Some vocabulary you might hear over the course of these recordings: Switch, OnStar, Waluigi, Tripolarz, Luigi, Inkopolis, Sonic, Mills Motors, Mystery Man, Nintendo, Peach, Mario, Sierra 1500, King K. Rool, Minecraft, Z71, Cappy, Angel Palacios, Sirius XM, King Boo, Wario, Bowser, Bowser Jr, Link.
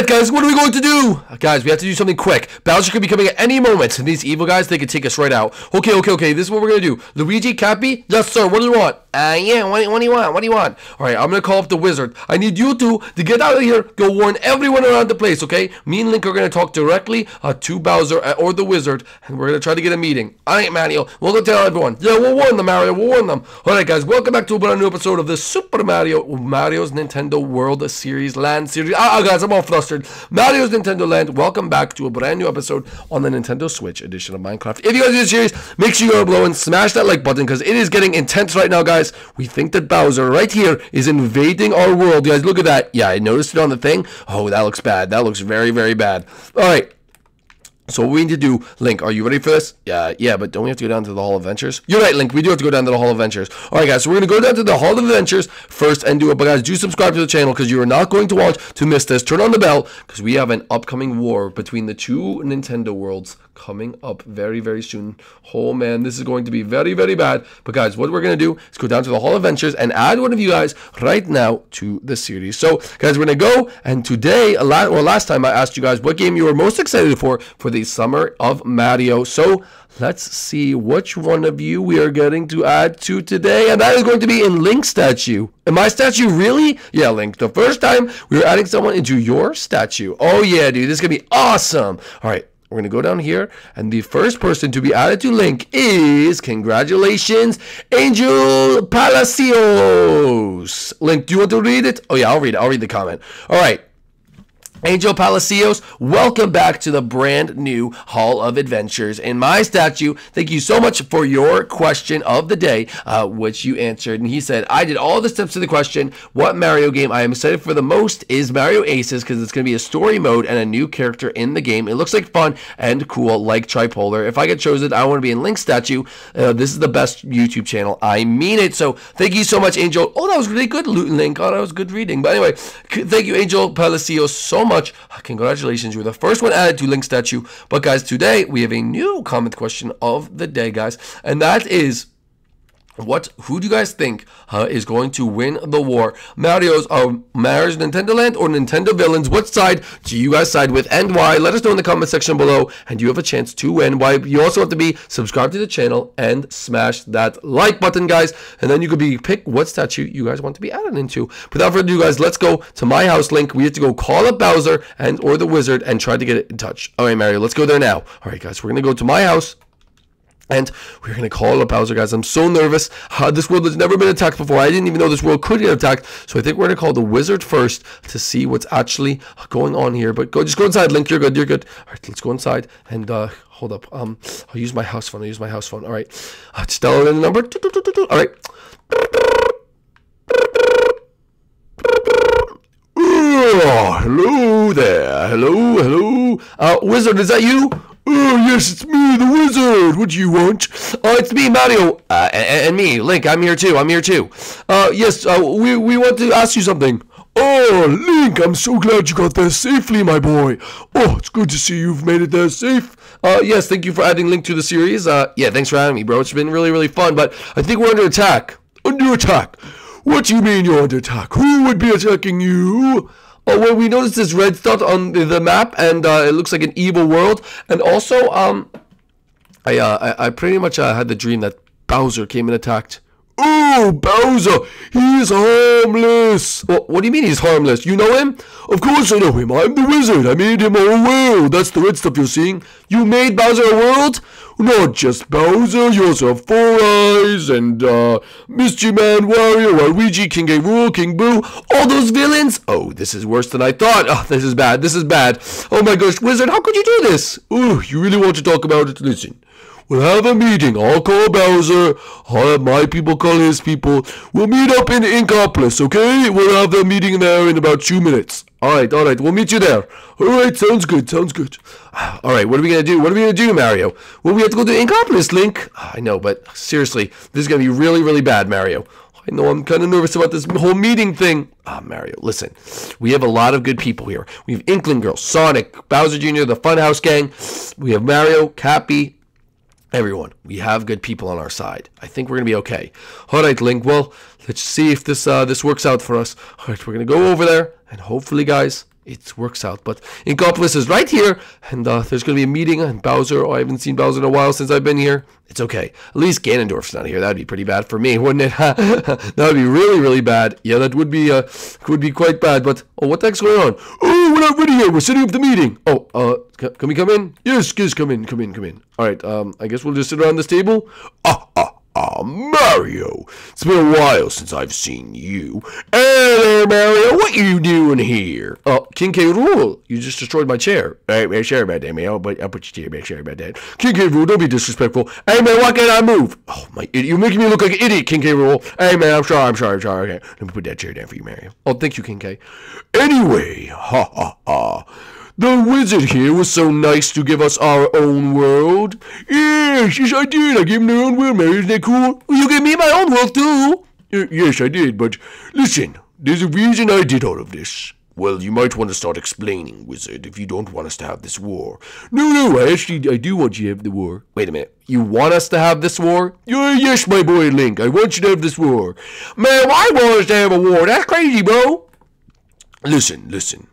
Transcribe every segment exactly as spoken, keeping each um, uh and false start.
it, guys. What are we going to do? Guys, we have to do something quick. Bowser could be coming at any moment, and these evil guys, they could take us right out. Okay, okay, okay. This is what we're going to do. Luigi, Cappy? Yes, sir. What do you want? Uh, yeah. What, what do you want? What do you want? All right, I'm going to call up the wizard. I need you two to get out of here. Go warn everyone around the place, okay? Me and Link are going to talk directly uh, to Bowser uh, or the wizard, and we're going to try to get a meeting. All right, Mario. We'll go tell everyone. Yeah, we'll warn them, Mario. We'll warn them. All right, guys. Welcome back to a brand new episode of the Super Mario Mario's Nintendo World Series Land Series. Ah, guys, I'm all flustered. Mario's Nintendo Land. Welcome back to a brand new episode on the Nintendo Switch edition of Minecraft. If you guys enjoyed the series, make sure you go below and smash that like button because it is getting intense right now, guys. We think that Bowser right here is invading our world, guys. Look at that. Yeah, I noticed it on the thing. Oh, that looks bad. That looks very, very bad. All right. So what we need to do, Link, are you ready for this? Yeah, yeah, but don't we have to go down to the Hall of Adventures? You're right, Link, we do have to go down to the Hall of Adventures. Alright, guys, so we're going to go down to the Hall of Adventures first and do it. But guys, do subscribe to the channel because you are not going to want to miss this. Turn on the bell because we have an upcoming war between the two Nintendo worlds coming up very, very soon. Oh, man, this is going to be very, very bad. But guys, what we're going to do is go down to the Hall of Adventures and add one of you guys right now to the series. So, guys, we're going to go, and today, a lot, or last time I asked you guys what game you were most excited for for the Summer of Mario. So let's see which one of you we are getting to add to today, and that is going to be in Link's statue. In my statue, really? Yeah, Link. The first time we were adding someone into your statue. Oh yeah, dude, this is gonna be awesome. All right, we're gonna go down here, and the first person to be added to Link is, congratulations, Angel Palacios. Link, do you want to read it? Oh yeah, I'll read it. I'll read the comment. All right. Angel Palacios, welcome back to the brand new Hall of Adventures in my statue. Thank you so much for your question of the day, uh, which you answered. And he said, I did all the steps to the question, what Mario game I am excited for the most is Mario Aces, because it's going to be a story mode and a new character in the game. It looks like fun and cool, like Tripolarz. If I get chosen, I want to be in Link's statue. Uh, this is the best YouTube channel. I mean it. So thank you so much, Angel. Oh, that was really good, Link. Oh, that was good reading. But anyway, thank you, Angel Palacios, so much. much congratulations, you were the first one added to Link statue. But guys, today we have a new comment question of the day, guys, and that is, what who do you guys think uh, is going to win the war, Mario's um Mario's Nintendo Land or Nintendo Villains? What side do you guys side with, and why? Let us know in the comment section below, and you have a chance to win. Why? You also have to be subscribed to the channel and smash that like button, guys, and then you could be pick what statue you guys want to be added into. Without further ado, guys, let's go to my house, Link. We have to go call up Bowser and or the wizard and try to get it in touch. All right, Mario, let's go there now. All right, guys, we're gonna go to my house. And we're going to call up Bowser, guys. I'm so nervous. Uh, this world has never been attacked before. I didn't even know this world could get attacked. So I think we're going to call the wizard first to see what's actually going on here. But go, just go inside, Link. You're good. You're good. All right, let's go inside. And uh, hold up. Um, I'll use my house phone. I'll use my house phone. All right. Uh, just dial in the number. All right. Oh, hello there. Hello, hello. Uh, wizard, is that you? Oh, yes, it's me, the wizard. What do you want? Oh, it's me, Mario. Uh, and, and me, Link. I'm here, too. I'm here, too. Uh, yes, uh, we, we want to ask you something. Oh, Link, I'm so glad you got there safely, my boy. Oh, it's good to see you've made it there safe. Uh, yes, thank you for adding Link to the series. Uh, yeah, thanks for having me, bro. It's been really, really fun, but I think we're under attack. Under attack? What do you mean you're under attack? Who would be attacking you? Oh, well, we noticed this red dot on the map, and uh, it looks like an evil world. And also, um, I, uh, I, I pretty much uh, had the dream that Bowser came and attacked. Oh, Bowser, he's harmless. Well, what do you mean he's harmless? You know him? Of course I know him. I'm the wizard. I made him a world. That's the red stuff you're seeing. You made Bowser a world? Not just Bowser, you also have Four Eyes, and uh, Mystery Man, Wario, Waluigi, King K. Rool, King Boo, all those villains? Oh, this is worse than I thought. Oh, this is bad, this is bad. Oh my gosh, wizard, how could you do this? Oh, you really want to talk about it? Listen, we'll have a meeting. I'll call Bowser, I'll have my people call his people. We'll meet up in Inkopolis, okay? We'll have the meeting there in about two minutes. Alright, alright, we'll meet you there. Alright, sounds good, sounds good. Alright, what are we going to do? What are we going to do, Mario? Well, we have to go to Inkopolis, Link. I know, but seriously, this is going to be really, really bad, Mario. I know I'm kind of nervous about this whole meeting thing. Ah, Mario, listen. We have a lot of good people here. We have Inkling Girl, Sonic, Bowser Junior, the Funhouse Gang. We have Mario, Cappy, everyone. We have good people on our side. I think we're going to be okay. Alright, Link, well, let's see if this, uh, this works out for us. Alright, we're going to go over there. And hopefully, guys, it works out. But Inkopolis is right here, and uh, there's going to be a meeting, and Bowser, oh, I haven't seen Bowser in a while since I've been here. It's okay. At least Ganondorf's not here. That would be pretty bad for me, wouldn't it? That would be really, really bad. Yeah, that would be uh, would be quite bad, but oh, what the heck's going on? Oh, we're not ready here. We're setting up the meeting. Oh, uh, can we come in? Yes, yes, come in, come in, come in. All right, um, I guess we'll just sit around this table. Ah, ah. Ah, Mario, it's been a while since I've seen you. Hey, Mario, what you doing here? Oh, uh, King K. Rool, you just destroyed my chair. Hey, man, sorry about that, man. I'll put, I'll put your chair back, sorry about that. King K. Rool, don't be disrespectful. Hey, man, why can't I move? Oh, my idiot, you're making me look like an idiot, King K. Rool. Hey, man, I'm sorry, I'm sorry, I'm sorry. Okay, let me put that chair down for you, Mario. Oh, thank you, King K. Anyway, ha, ha, ha. The wizard here was so nice to give us our own world. Yes, yes, I did. I gave him their own world, Mario. Isn't that cool? You gave me my own world, too. Y yes, I did, but listen, there's a reason I did all of this. Well, you might want to start explaining, wizard, if you don't want us to have this war. No, no, I actually, I do want you to have the war. Wait a minute. You want us to have this war? Yeah, yes, my boy Link, I want you to have this war. Man, I want us to have a war. That's crazy, bro. Listen, listen.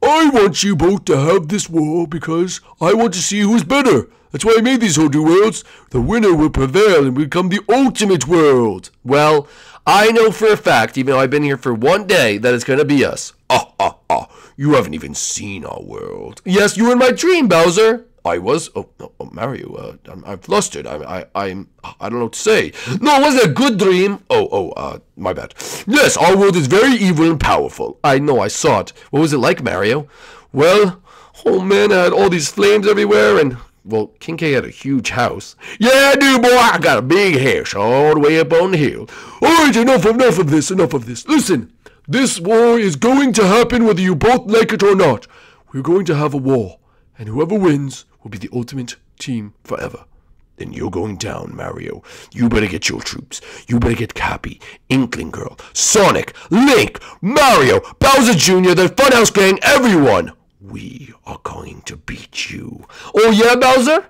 I want you both to have this war because I want to see who's better. That's why I made these whole two worlds. The winner will prevail and become the ultimate world. Well, I know for a fact, even though I've been here for one day, that it's going to be us. Ah, ah, ah. You haven't even seen our world. Yes, you were in my dream, Bowser. I was? Oh, no, oh Mario, uh, I'm, I'm flustered. I, I, I'm, I don't know what to say. No, it wasn't a good dream. Oh, oh, uh, my bad. Yes, our world is very evil and powerful. I know, I saw it. What was it like, Mario? Well, oh man, I had all these flames everywhere, and, well, King K had a huge house. Yeah, I do, boy, I got a big house all the way up on the hill. All right, enough, enough of this, enough of this. Listen, this war is going to happen whether you both like it or not. We're going to have a war, and whoever wins will be the ultimate team forever. Then you're going down, Mario. You better get your troops. You better get Cappy, Inkling Girl, Sonic, Link, Mario, Bowser Junior, the Funhouse Gang, everyone. We are going to beat you. Oh yeah, Bowser?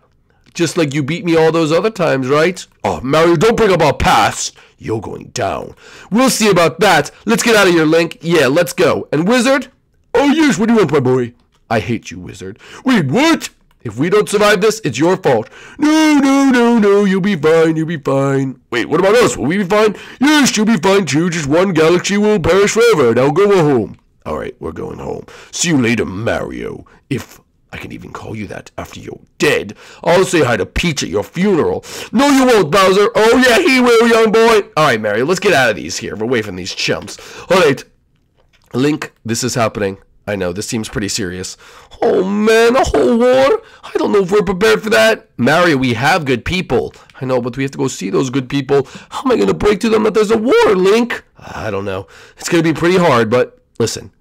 Just like you beat me all those other times, right? Oh, Mario, don't bring up our past. You're going down. We'll see about that. Let's get out of here, Link. Yeah, let's go. And Wizard? Oh yes, what do you want, my boy? I hate you, Wizard. Wait, what? If we don't survive this, it's your fault. No, no, no, no, you'll be fine, you'll be fine. Wait, what about us? Will we be fine? Yes, you'll be fine too. Just one galaxy will perish forever, and I'll go home. All right, we're going home. See you later, Mario. If I can even call you that after you're dead. I'll say hi to Peach at your funeral. No, you won't, Bowser. Oh, yeah, he will, young boy. All right, Mario, let's get out of these here. We're away from these chumps. All right, Link, this is happening. I know, this seems pretty serious. Oh man, a whole war? I don't know if we're prepared for that. Mario, we have good people. I know, but we have to go see those good people. How am I going to break to them that there's a war, Link? I don't know. It's going to be pretty hard, but listen.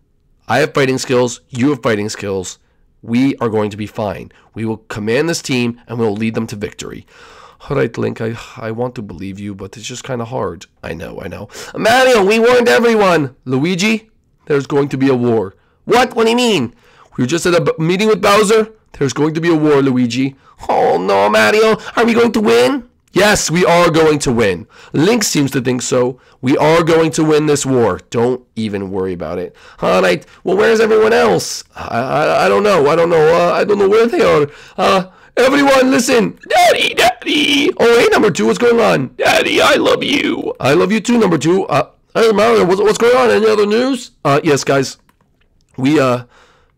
I have fighting skills. You have fighting skills. We are going to be fine. We will command this team, and we'll lead them to victory. All right, Link, I, I want to believe you, but it's just kind of hard. I know, I know. Mario, we warned everyone. Luigi, there's going to be a war. What? What do you mean? We were just at a meeting with Bowser. There's going to be a war, Luigi. Oh, no, Mario. Are we going to win? Yes, we are going to win. Link seems to think so. We are going to win this war. Don't even worry about it. All right. Well, where's everyone else? I I, I don't know. I don't know. Uh, I don't know where they are. Uh, everyone, listen. Daddy, Daddy. Oh, hey, number two. What's going on? Daddy, I love you. I love you too, number two. Uh, hey, Mario, what's, what's going on? Any other news? Uh, yes, guys. We, uh,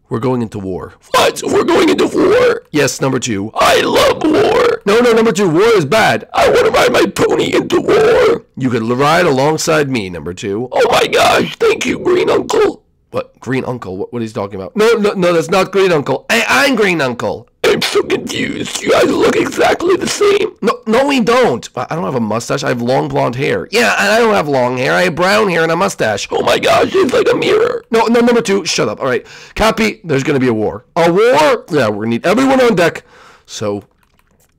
we're going into war. What? We're going into war? Yes, number two. I love war. No, no, number two. War is bad. I want to ride my pony into war. You can ride alongside me, number two. Oh, my gosh. Thank you, Green Uncle. What? Green Uncle? What, what are you talking about? No, no, no, that's not Green Uncle. I, I'm Green Uncle. I'm so confused. You guys look exactly the same. No, no, we don't. I don't have a mustache. I have long blonde hair. Yeah, and I don't have long hair. I have brown hair and a mustache. Oh my gosh, it's like a mirror. No, no, number two, shut up. All right, Cappy, there's going to be a war. A war? Yeah, we're going to need everyone on deck. So,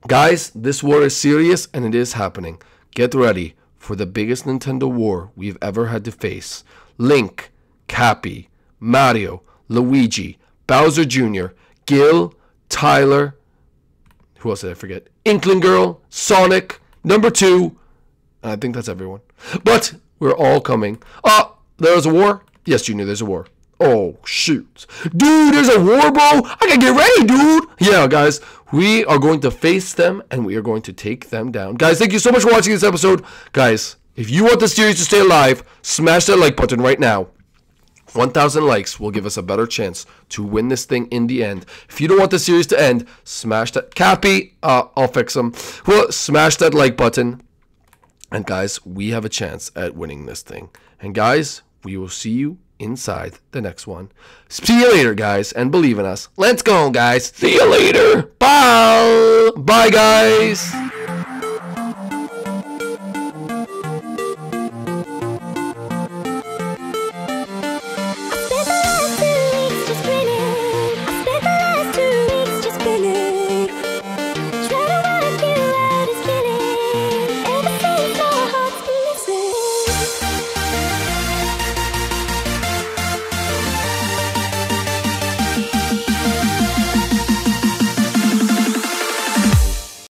guys, this war is serious and it is happening. Get ready for the biggest Nintendo war we've ever had to face. Link, Cappy, Mario, Luigi, Bowser Junior, Gil, Tyler, who else did I forget? Inkling Girl, Sonic, number two. I think that's everyone. But we're all coming. Ah, uh, there's a war? Yes, Junior, there's a war. Oh, shoot. Dude, there's a Warbo. I gotta get ready, dude. Yeah, guys, we are going to face them, and we are going to take them down. Guys, thank you so much for watching this episode. Guys, if you want this series to stay alive, smash that like button right now. one thousand likes will give us a better chance to win this thing in the end. If you don't want the series to end, smash that. Cappy, uh, I'll fix him. Well, smash that like button. And guys, we have a chance at winning this thing. And guys, we will see you inside the next one. See you later, guys, and believe in us. Let's go, guys. See you later. Bye. Bye, guys.